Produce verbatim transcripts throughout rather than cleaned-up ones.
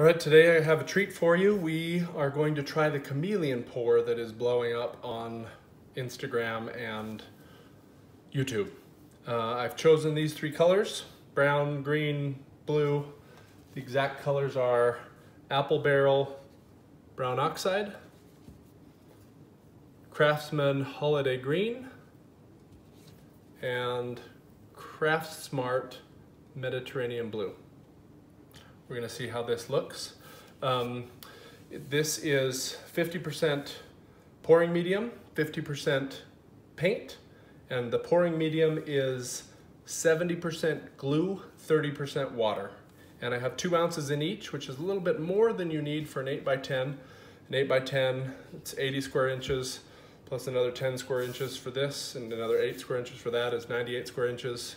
All right, today I have a treat for you. We are going to try the chameleon pour that is blowing up on Instagram and YouTube. Uh, I've chosen these three colors, brown, green, blue. The exact colors are Apple Barrel Brown Oxide, Craft Smart Holiday Green, and Craft Smart Mediterranean Blue. We're gonna see how this looks. Um, this is fifty percent pouring medium, fifty percent paint, and the pouring medium is seventy percent glue, thirty percent water. And I have two ounces in each, which is a little bit more than you need for an eight by ten. An eight by ten, it's eighty square inches, plus another ten square inches for this, and another eight square inches for that is ninety-eight square inches.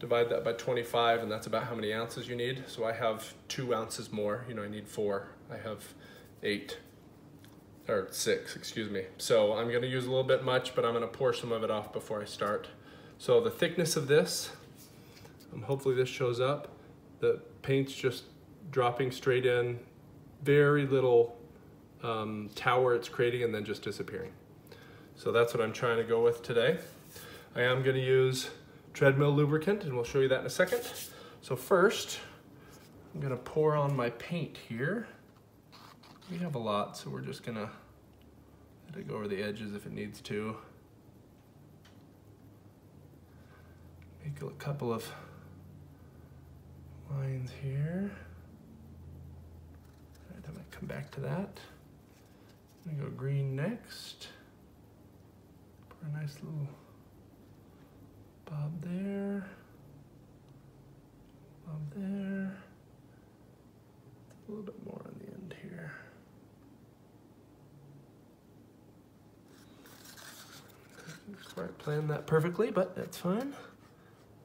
Divide that by twenty-five, and that's about how many ounces you need. So I have two ounces more. You know, I need four. I have eight, or six, excuse me. So I'm gonna use a little bit much, but I'm gonna pour some of it off before I start. So the thickness of this, um, hopefully this shows up. The paint's just dropping straight in, very little um, tower it's creating, and then just disappearing. So that's what I'm trying to go with today. I am gonna use treadmill lubricant, and we'll show you that in a second. So first, I'm gonna pour on my paint here. We have a lot, so we're just gonna let it go over the edges if it needs to. Make a couple of lines here. All right, I'm gonna come back to that. I'm gonna go green next. Pour a nice little bob there, bob there, a little bit more on the end here. Didn't quite plan that perfectly, but that's fine.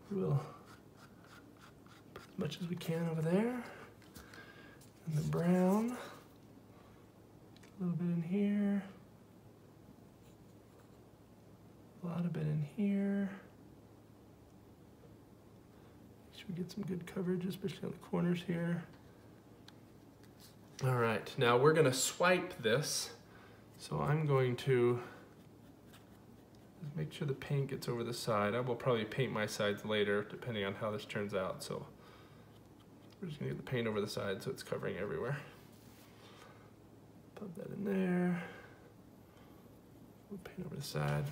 We'll put as much as we can over there. And the brown, a little bit in here, a lot of bit in here. We get some good coverage, especially on the corners here. All right, now we're gonna swipe this. So I'm going to make sure the paint gets over the side. I will probably paint my sides later, depending on how this turns out. So we're just gonna get the paint over the side so it's covering everywhere. Pop that in there. We'll paint over the side.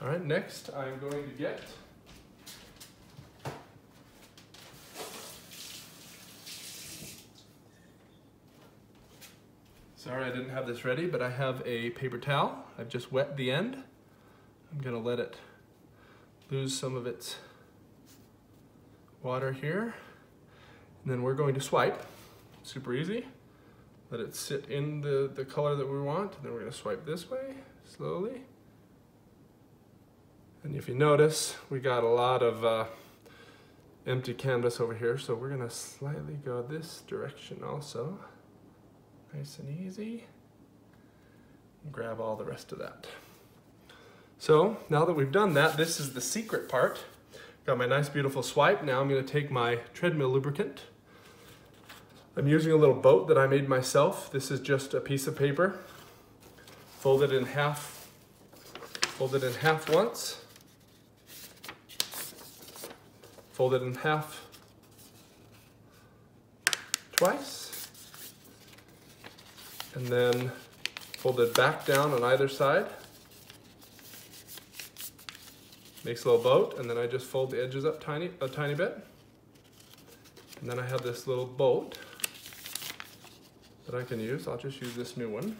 All right, next I'm going to get Sorry, I didn't have this ready, but I have a paper towel. I've just wet the end. I'm gonna let it lose some of its water here. And then we're going to swipe, super easy. Let it sit in the, the color that we want. And then we're gonna swipe this way, slowly. And if you notice, we got a lot of uh, empty canvas over here. So we're gonna slightly go this direction also. Nice and easy. Grab all the rest of that. So now that we've done that, this is the secret part. Got my nice beautiful swipe. Now I'm gonna take my treadmill lubricant. I'm using a little boat that I made myself. This is just a piece of paper. Fold it in half. Fold it in half once. Fold it in half twice. And then fold it back down on either side. Makes a little boat, and then I just fold the edges up tiny, a tiny bit. And then I have this little boat that I can use. I'll just use this new one.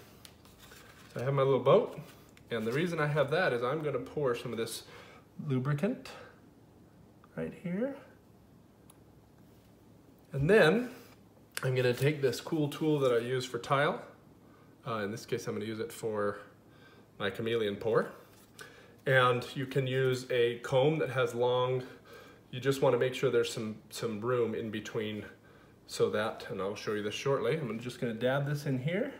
So I have my little boat, and the reason I have that is I'm gonna pour some of this lubricant right here. And then I'm gonna take this cool tool that I use for tile. Uh, in this case, I'm gonna use it for my chameleon pour. And you can use a comb that has long, you just wanna make sure there's some, some room in between so that, and I'll show you this shortly. I'm just gonna dab this in here.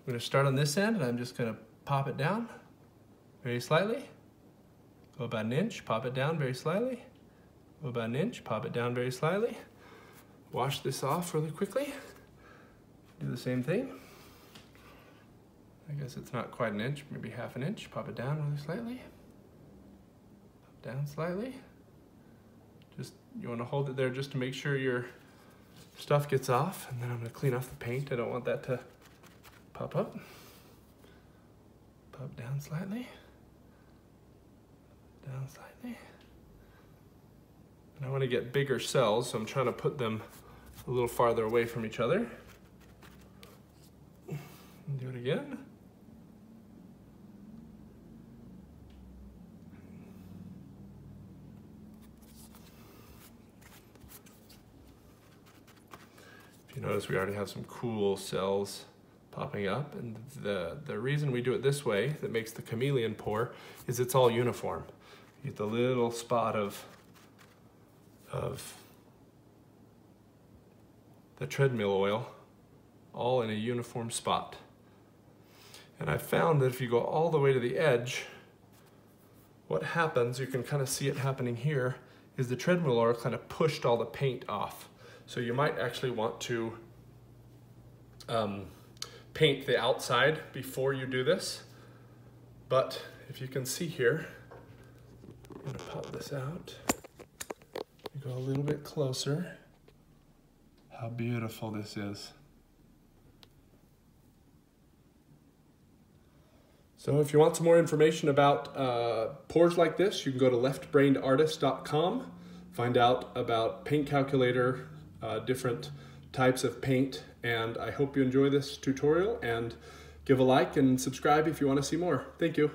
I'm gonna start on this end, and I'm just gonna pop it down very slightly. Go about an inch, pop it down very slightly. About an inch, pop it down very slightly. wash this off really quickly. Do the same thing. I guess it's not quite an inch, maybe half an inch. Pop it down really slightly. Pop down slightly. Just, you want to hold it there just to make sure your stuff gets off. And then I'm going to clean off the paint. I don't want that to pop up. Pop down slightly. Down slightly. And I want to get bigger cells, so I'm trying to put them a little farther away from each other. And do it again. If you notice, we already have some cool cells popping up, and the, the reason we do it this way that makes the chameleon pour is it's all uniform. You get the little spot of of the treadmill oil all in a uniform spot. And I found that if you go all the way to the edge, what happens, you can kind of see it happening here, is the treadmill oil kind of pushed all the paint off. So you might actually want to um, paint the outside before you do this. But if you can see here, I'm gonna pop this out. Go a little bit closer. How beautiful this is. So if you want some more information about uh, pours like this, you can go to left brained artist dot com, find out about paint calculator, uh, different types of paint, and I hope you enjoy this tutorial, and give a like and subscribe if you want to see more. Thank you.